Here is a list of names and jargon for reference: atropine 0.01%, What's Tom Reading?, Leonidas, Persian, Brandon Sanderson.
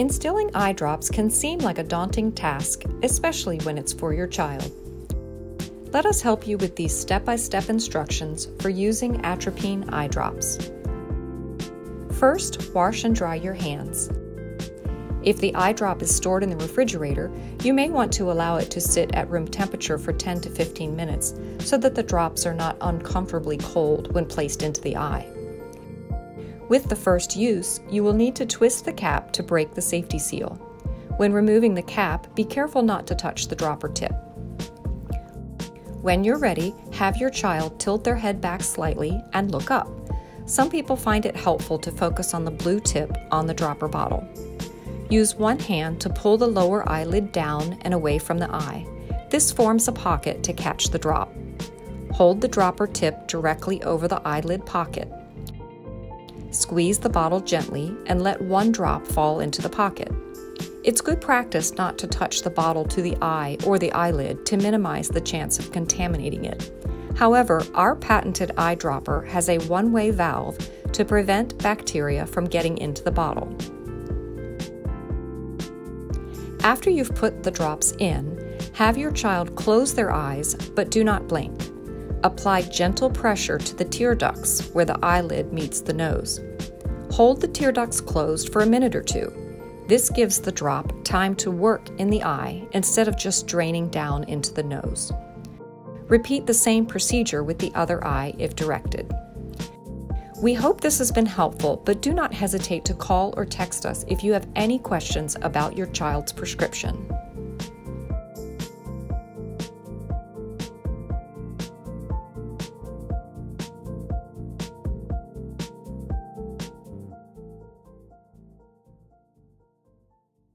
Instilling eye drops can seem like a daunting task, especially when it's for your child. Let us help you with these step-by-step instructions for using atropine eye drops. First, wash and dry your hands. If the eye drop is stored in the refrigerator, you may want to allow it to sit at room temperature for 10 to 15 minutes so that the drops are not uncomfortably cold when placed into the eye. With the first use, you will need to twist the cap to break the safety seal. When removing the cap, be careful not to touch the dropper tip. When you're ready, have your child tilt their head back slightly and look up. Some people find it helpful to focus on the blue tip on the dropper bottle. Use one hand to pull the lower eyelid down and away from the eye. This forms a pocket to catch the drop. Hold the dropper tip directly over the eyelid pocket. Squeeze the bottle gently and let one drop fall into the pocket. It's good practice not to touch the bottle to the eye or the eyelid to minimize the chance of contaminating it. However, our patented eyedropper has a one-way valve to prevent bacteria from getting into the bottle. After you've put the drops in, have your child close their eyes but do not blink. Apply gentle pressure to the tear ducts where the eyelid meets the nose. Hold the tear ducts closed for a minute or two. This gives the drop time to work in the eye instead of just draining down into the nose. Repeat the same procedure with the other eye if directed. We hope this has been helpful, but do not hesitate to call or text us if you have any questions about your child's prescription.